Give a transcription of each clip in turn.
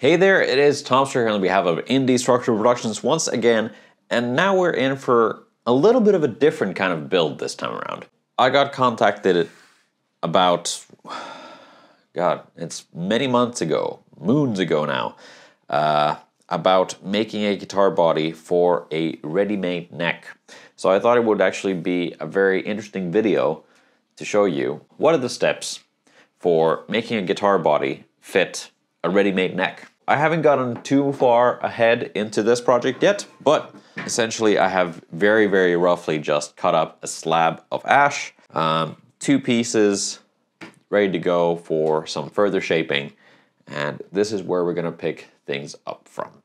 Hey there, it is Tom Stricker on behalf of Indie Structure Productions once again, and now we're in for a little bit of a different kind of build this time around. I got contacted about, God, it's many months ago, moons ago now, about making a guitar body for a ready-made neck. So I thought it would actually be a very interesting video to show you what are the steps for making a guitar body fit a ready-made neck. I haven't gotten too far ahead into this project yet, but essentially I have very roughly just cut up a slab of ash, two pieces ready to go for some further shaping, and this is where we're gonna pick things up from.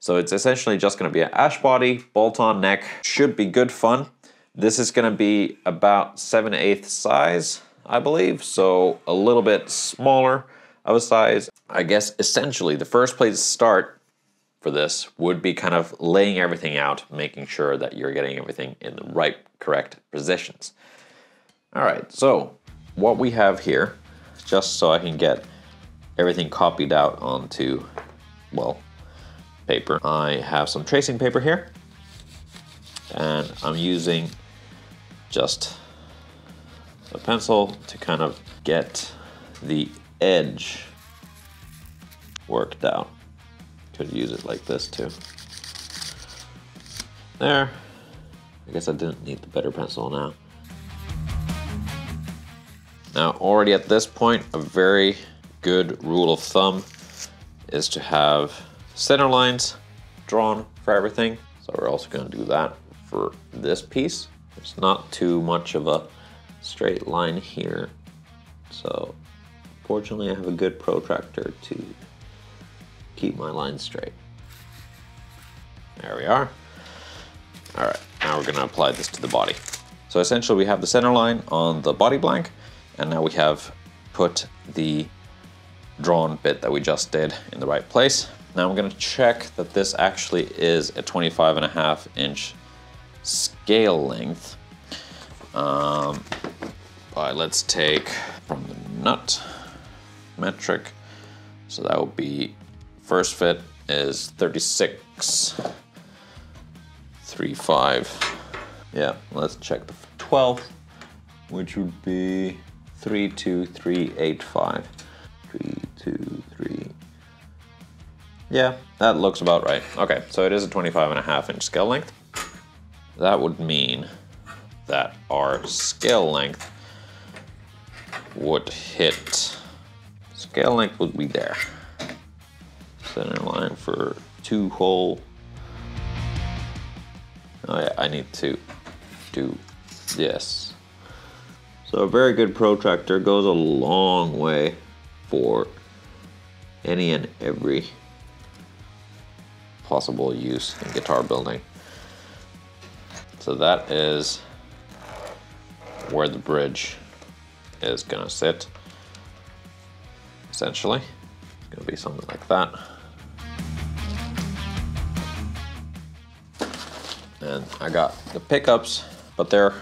So it's essentially just gonna be an ash body, bolt-on neck, should be good fun. This is gonna be about 7/8 size, I believe, so a little bit smaller of a size. I guess essentially the first place to start for this would be kind of laying everything out, making sure that you're getting everything in the right, correct positions. All right, so what we have here, just so I can get everything copied out onto, well, paper. I have some tracing paper here, and I'm using just a pencil to kind of get the edge worked out. Could use it like this too. There. I guess I didn't need the better pencil now. Now, already at this point, a very good rule of thumb is to have center lines drawn for everything. So we're also going to do that for this piece. There's not too much of a straight line here, so fortunately, I have a good protractor to keep my line straight. There we are. All right, now we're gonna apply this to the body. So essentially we have the center line on the body blank, and now we have put the drawn bit that we just did in the right place. Now I'm gonna check that this actually is a 25.5" scale length. All right, let's take from the nut metric. So that would be first fit is 36.35. Yeah, let's check the 12th, which would be 32385. 323. Yeah, that looks about right. Okay, so it is a 25.5" scale length. That would mean that our scale length would hit. Scale length would be there. Center line for two whole. Oh yeah, I need to do this. So a very good protractor goes a long way for any and every possible use in guitar building. So that is where the bridge is gonna sit, essentially. It's gonna be something like that. And I got the pickups, but they're,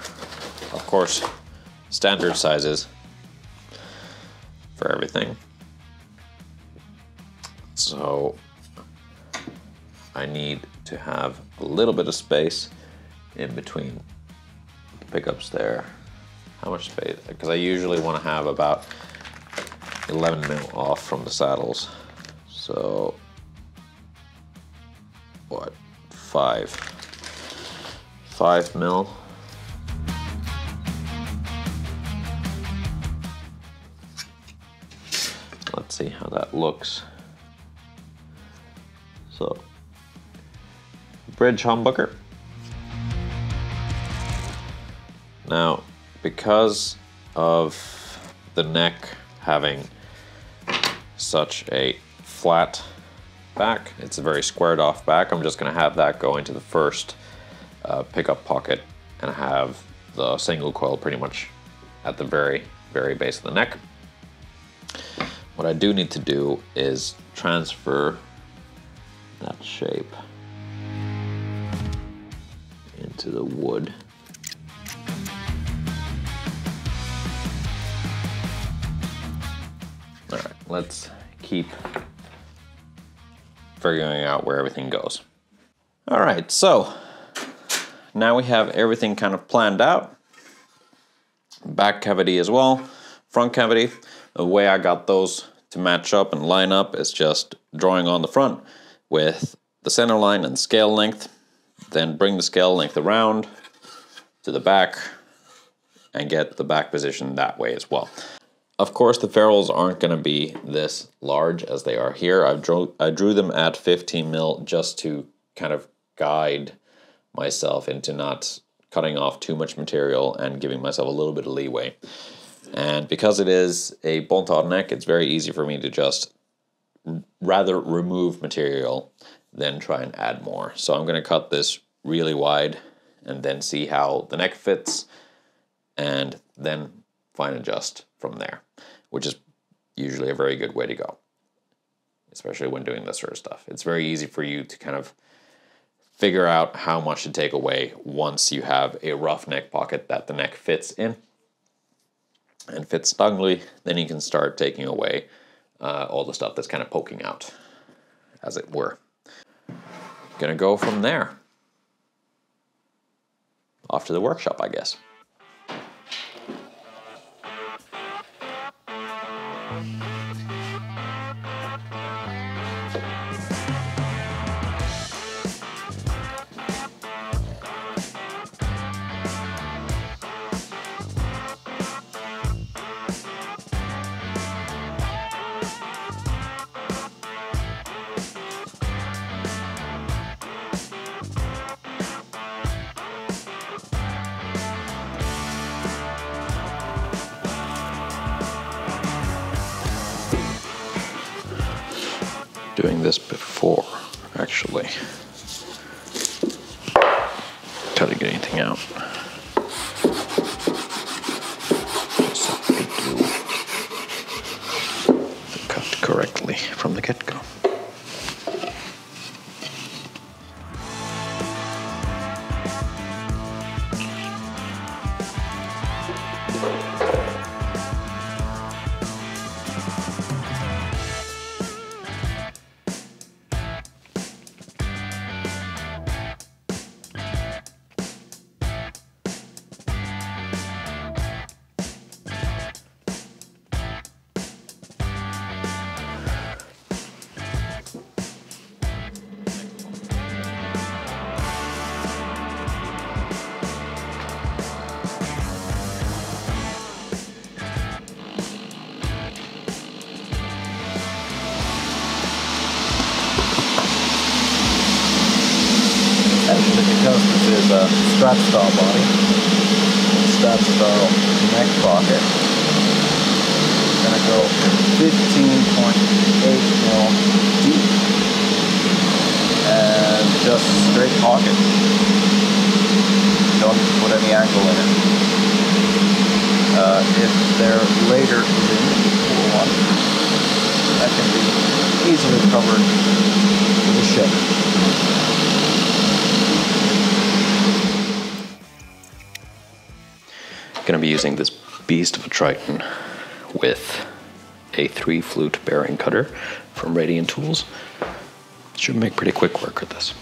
of course, standard sizes for everything. So I need to have a little bit of space in between the pickups there. How much space? Because I usually want to have about 11 mil off from the saddles. So, what? 5 mil. Let's see how that looks. So, bridge humbucker. Now, because of the neck having such a flat back, it's a very squared off back, I'm just gonna have that go into the first pickup pocket and have the single coil pretty much at the very base of the neck. What I do need to do is transfer that shape into the wood. Let's keep figuring out where everything goes. All right, so now we have everything kind of planned out. Back cavity as well, front cavity. The way I got those to match up and line up is just drawing on the front with the center line and scale length, then bring the scale length around to the back and get the back position that way as well. Of course, the ferrules aren't going to be this large as they are here. I drew them at 15 mil just to kind of guide myself into not cutting off too much material and giving myself a little bit of leeway. And because it is a bolt-on neck, it's very easy for me to just rather remove material than try and add more. So I'm going to cut this really wide and then see how the neck fits and then fine adjust from there, which is usually a very good way to go, especially when doing this sort of stuff. It's very easy for you to kind of figure out how much to take away once you have a rough neck pocket that the neck fits in and fits snugly. Then you can start taking away all the stuff that's kind of poking out, as it were. Gonna go from there. Off to the workshop, I guess. Doing this before, actually, trying to get anything out. Just have to do the cut correctly from the get-go. This is a Stratocaster body, Stratocaster neck pocket. I'm going to go 15.8 mil deep and just straight pocket. Don't need to put any angle in it. If they're later in or one, that can be easily covered with a shape. Going to be using this beast of a Triton with a 3 flute bearing cutter from Radiant Tools. Should make pretty quick work of this.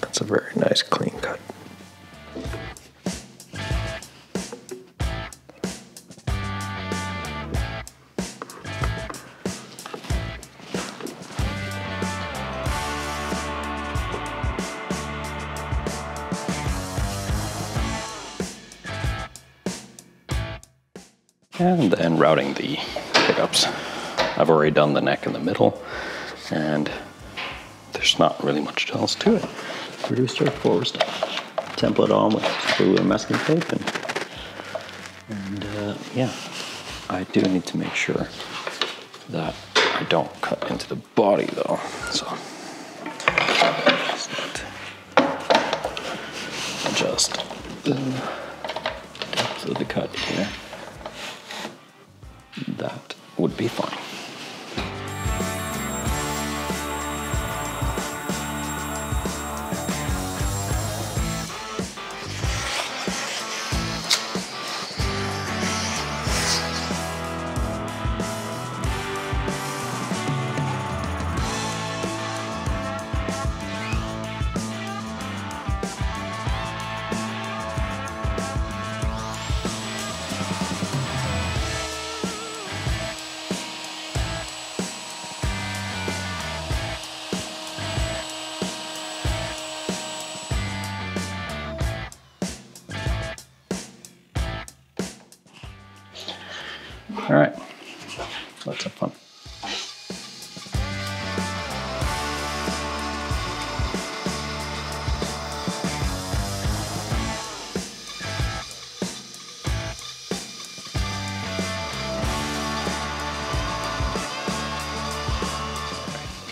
That's a very nice clean cut. And then routing the pickups. I've already done the neck in the middle, and there's not really much else to it. Pretty straightforward stuff. Template on with glue and masking tape, and yeah, I do need to make sure that I don't cut into the body though. So adjust the depth of the cut here. That would be fine. All right, let's have fun.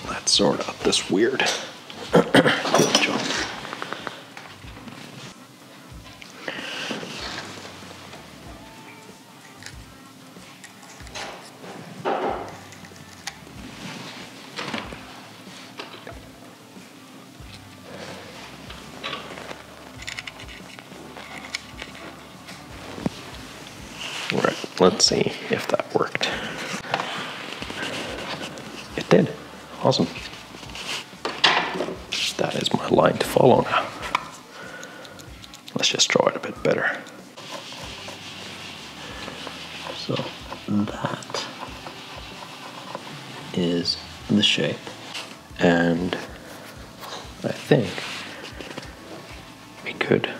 Let's sort out this weird jump. Let's see if that worked. It did. Awesome. That is my line to follow now. Let's just draw it a bit better. So that is the shape. And I think we could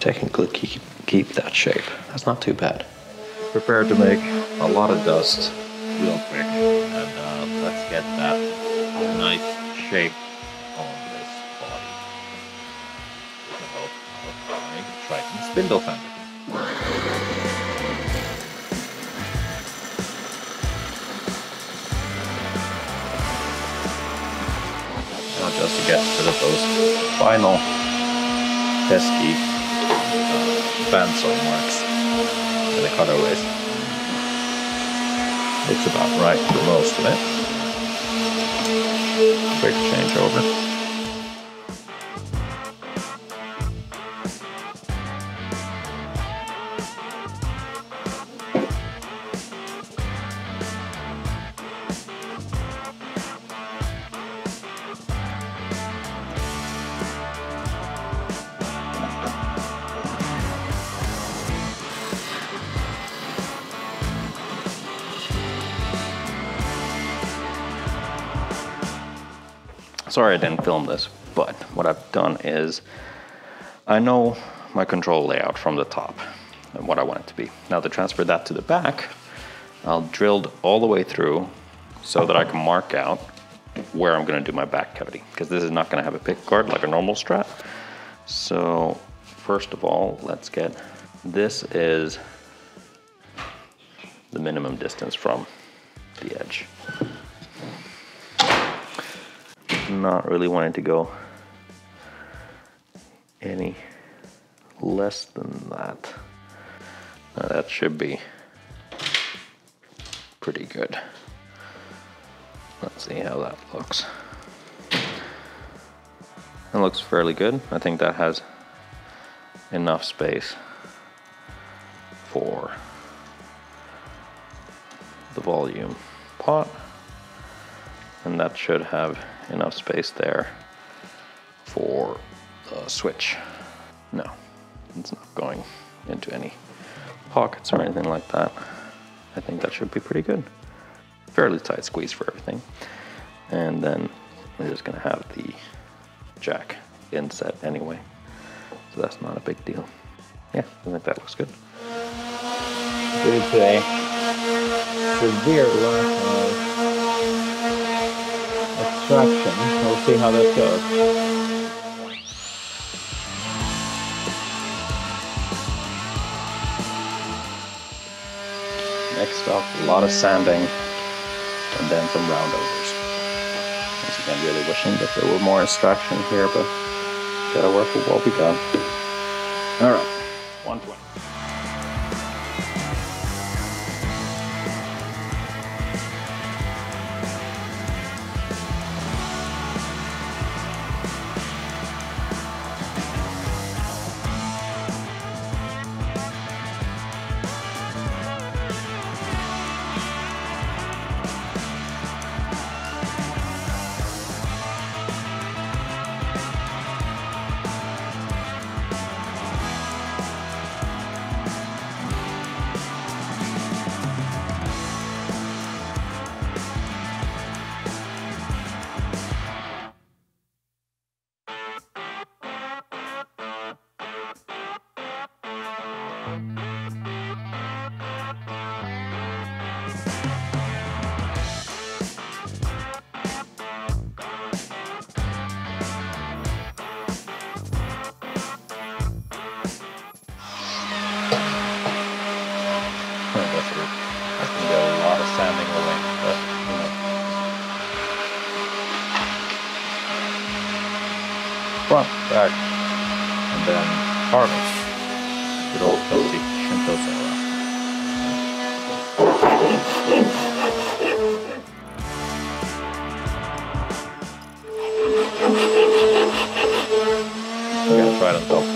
technically keep that shape. That's not too bad. Prepared to make a lot of dust real quick, and let's get that nice shape on this body with the help of my Triton spindle fender. Now just to get rid of those final pesky bandsaw marks. The cutaways. It's about right for most of it. Quick change over. Sorry I didn't film this, but what I've done is I know my control layout from the top and what I want it to be. Now to transfer that to the back, I'll drilled all the way through so that I can mark out where I'm gonna do my back cavity, because this is not gonna have a pick guard like a normal Strat. So first of all, let's get, this is the minimum distance from the edge. Not really wanting to go any less than that. Now that should be pretty good. Let's see how that looks. It looks fairly good. I think that has enough space for the volume pot, and that should have enough space there for the switch. No, it's not going into any pockets or anything like that. I think that should be pretty good. Fairly tight squeeze for everything. And then we're just gonna have the jack inset anyway, so that's not a big deal. Yeah, I think that looks good. Good today. Severe lack of traction. We'll see how this goes. Next up, a lot of sanding and then some roundovers. Once again, really wishing that there were more extraction here, but gotta work with what we got. Alright, 120. harvest. Good old Celtic Shinto Sora. We gotta try it on top.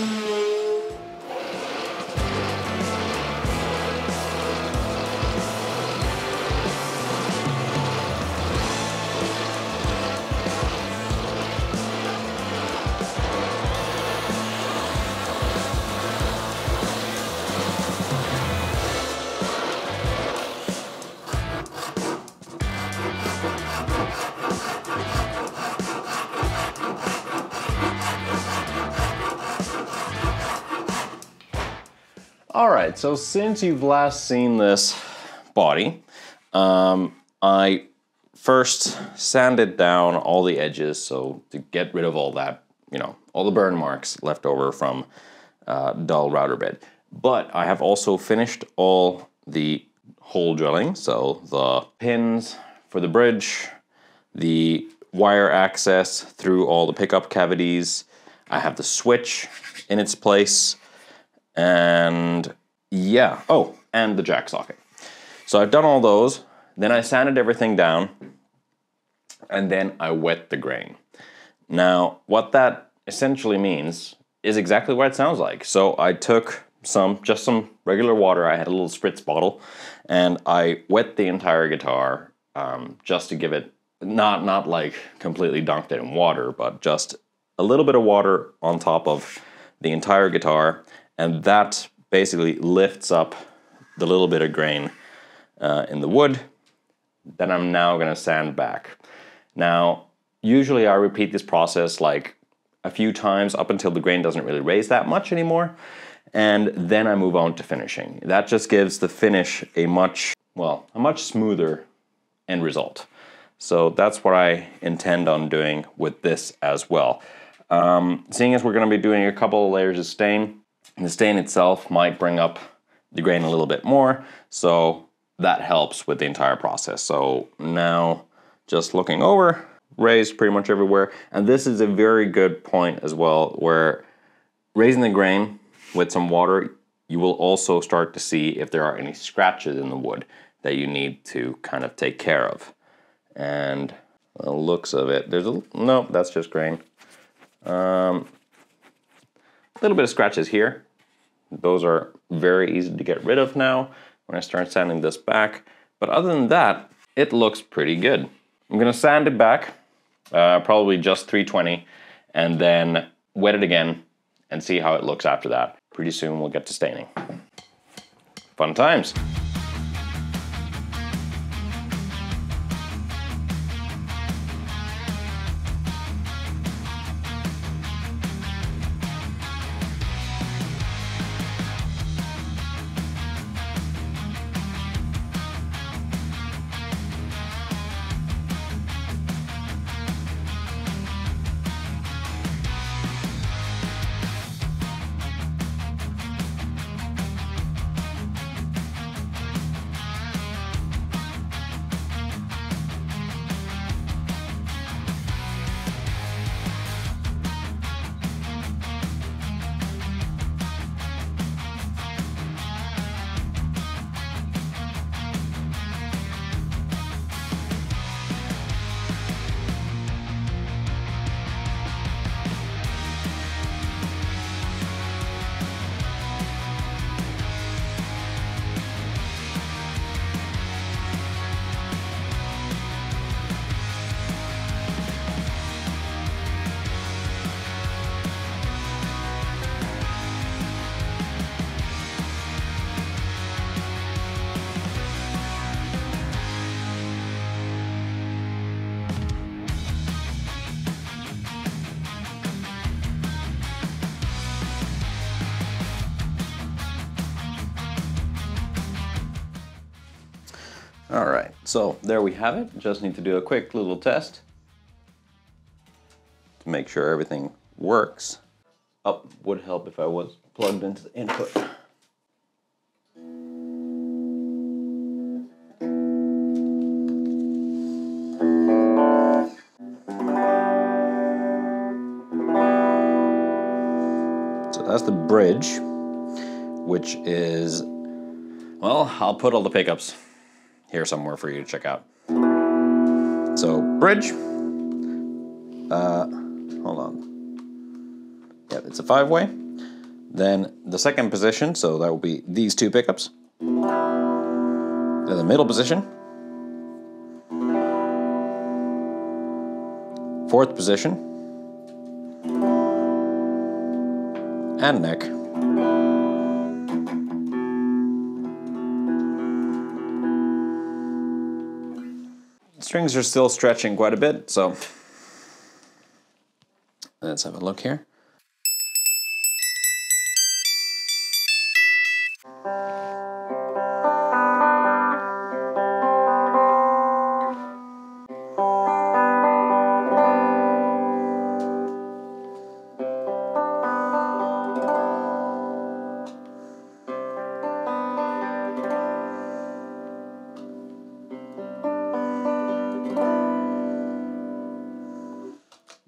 Alright, so since you've last seen this body, I first sanded down all the edges so to get rid of all that, all the burn marks left over from dull router bed. But I have also finished all the hole drilling, so the pins for the bridge, the wire access through all the pickup cavities, I have the switch in its place, and yeah, oh, and the jack socket. So I've done all those, then I sanded everything down, and then I wet the grain. Now, what that essentially means is exactly what it sounds like. So I took just some regular water, I had a little spritz bottle, and I wet the entire guitar just to give it, not like completely dunked it in water, but just a little bit of water on top of the entire guitar. And that basically lifts up the little bit of grain in the wood that I'm now gonna sand back. Now, usually I repeat this process like a few times up until the grain doesn't really raise that much anymore. And then I move on to finishing. That just gives the finish a much, well, a much smoother end result. So that's what I intend on doing with this as well. Seeing as we're gonna be doing a couple of layers of stain, the stain itself might bring up the grain a little bit more, so that helps with the entire process. So now, just looking over, raised pretty much everywhere, and this is a very good point as well, where raising the grain with some water, you will also start to see if there are any scratches in the wood that you need to kind of take care of. And the looks of it, there's a, no, that's just grain. A little bit of scratches here. Those are very easy to get rid of now when I start sanding this back. But other than that, it looks pretty good. I'm gonna sand it back, probably just 320, and then wet it again and see how it looks after that. Pretty soon we'll get to staining. Fun times. All right, so there we have it. Just need to do a quick little test to make sure everything works. Oh, would help if I was plugged into the input. has the bridge, which is, well, I'll put all the pickups here somewhere for you to check out. So bridge, hold on. Yeah, it's a 5-way. Then the second position, so that will be these two pickups. Then the middle position. Fourth position. And neck. Strings are still stretching quite a bit, so let's have a look here.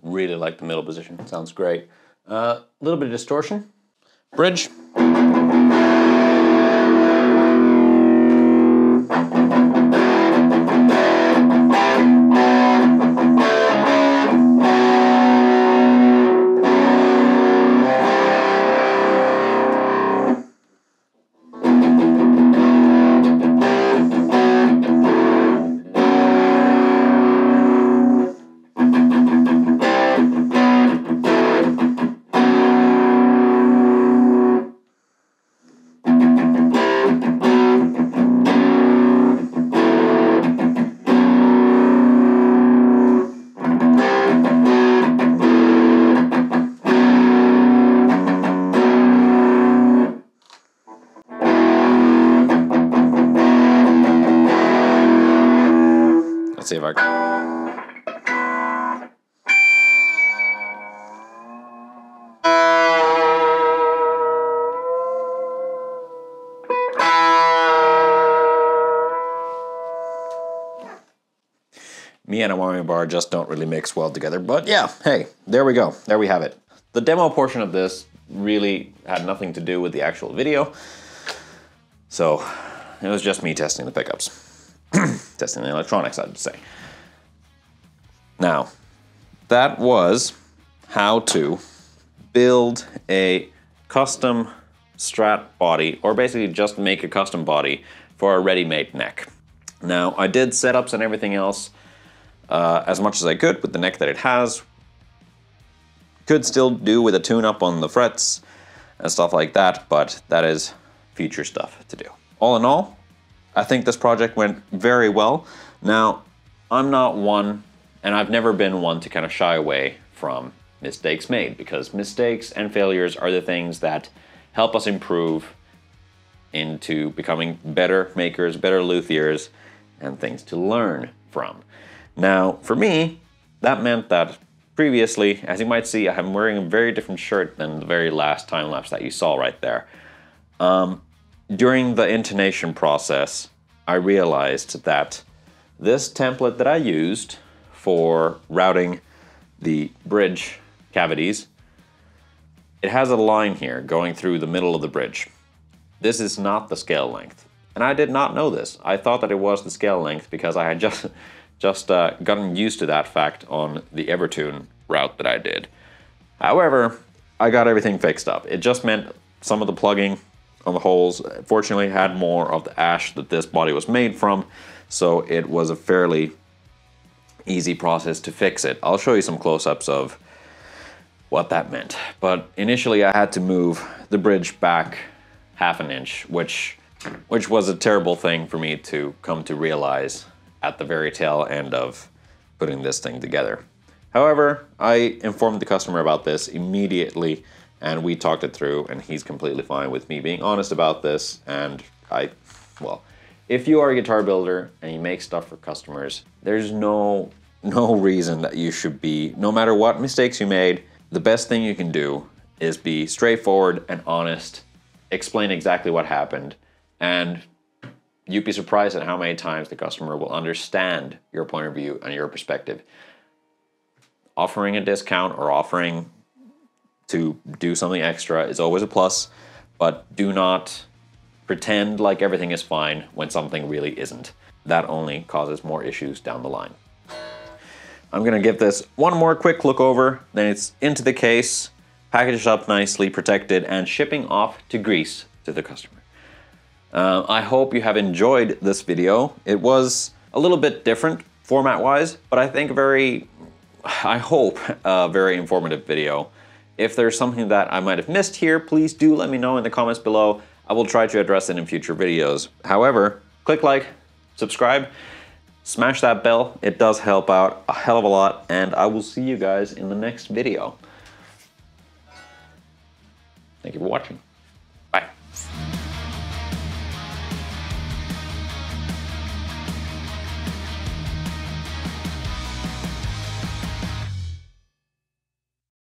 Really like the middle position, sounds great. A little bit of distortion. Bridge. Let's see if I me and a whammy bar just don't really mix well together, but yeah, hey, there we go. There we have it. The demo portion of this really had nothing to do with the actual video. So it was just me testing the pickups. Testing the electronics, I'd say. Now, that was how to build a custom Strat body, or basically just make a custom body for a ready-made neck. Now, I did setups and everything else as much as I could with the neck that it has. Could still do with a tune-up on the frets and stuff like that, but that is future stuff to do. All in all, I think this project went very well. Now, I'm not one, and I've never been one to kind of shy away from mistakes made, because mistakes and failures are the things that help us improve into becoming better makers, better luthiers, and things to learn from. Now, for me, that meant that previously, as you might see, I'm wearing a very different shirt than the very last time lapse that you saw right there. During the intonation process, I realized that this template that I used for routing the bridge cavities, it has a line here going through the middle of the bridge. This is not the scale length. And I did not know this. I thought that it was the scale length because I had just gotten used to that fact on the EverTune route that I did. However, I got everything fixed up. It just meant some of the plugging on the holes, fortunately, had more of the ash that this body was made from, so it was a fairly easy process to fix it. I'll show you some close-ups of what that meant. But initially, I had to move the bridge back 1/2 inch, which was a terrible thing for me to come to realize at the very tail end of putting this thing together. However, I informed the customer about this immediately, and we talked it through, and he's completely fine with me being honest about this. And well, if you are a guitar builder and you make stuff for customers, there's no reason that you should be, no matter what mistakes you made, the best thing you can do is be straightforward and honest, explain exactly what happened, and you'd be surprised at how many times the customer will understand your point of view and your perspective. Offering a discount or offering to do something extra is always a plus, but do not pretend like everything is fine when something really isn't. That only causes more issues down the line. I'm gonna give this one more quick look over, then it's into the case, packaged up nicely, protected, and shipping off to Greece to the customer. I hope you have enjoyed this video. It was a little bit different format-wise, but I think I hope a very informative video. If there's something that I might have missed here, please do let me know in the comments below. I will try to address it in future videos. However, click like, subscribe, smash that bell. It does help out a hell of a lot, and I will see you guys in the next video. Thank you for watching.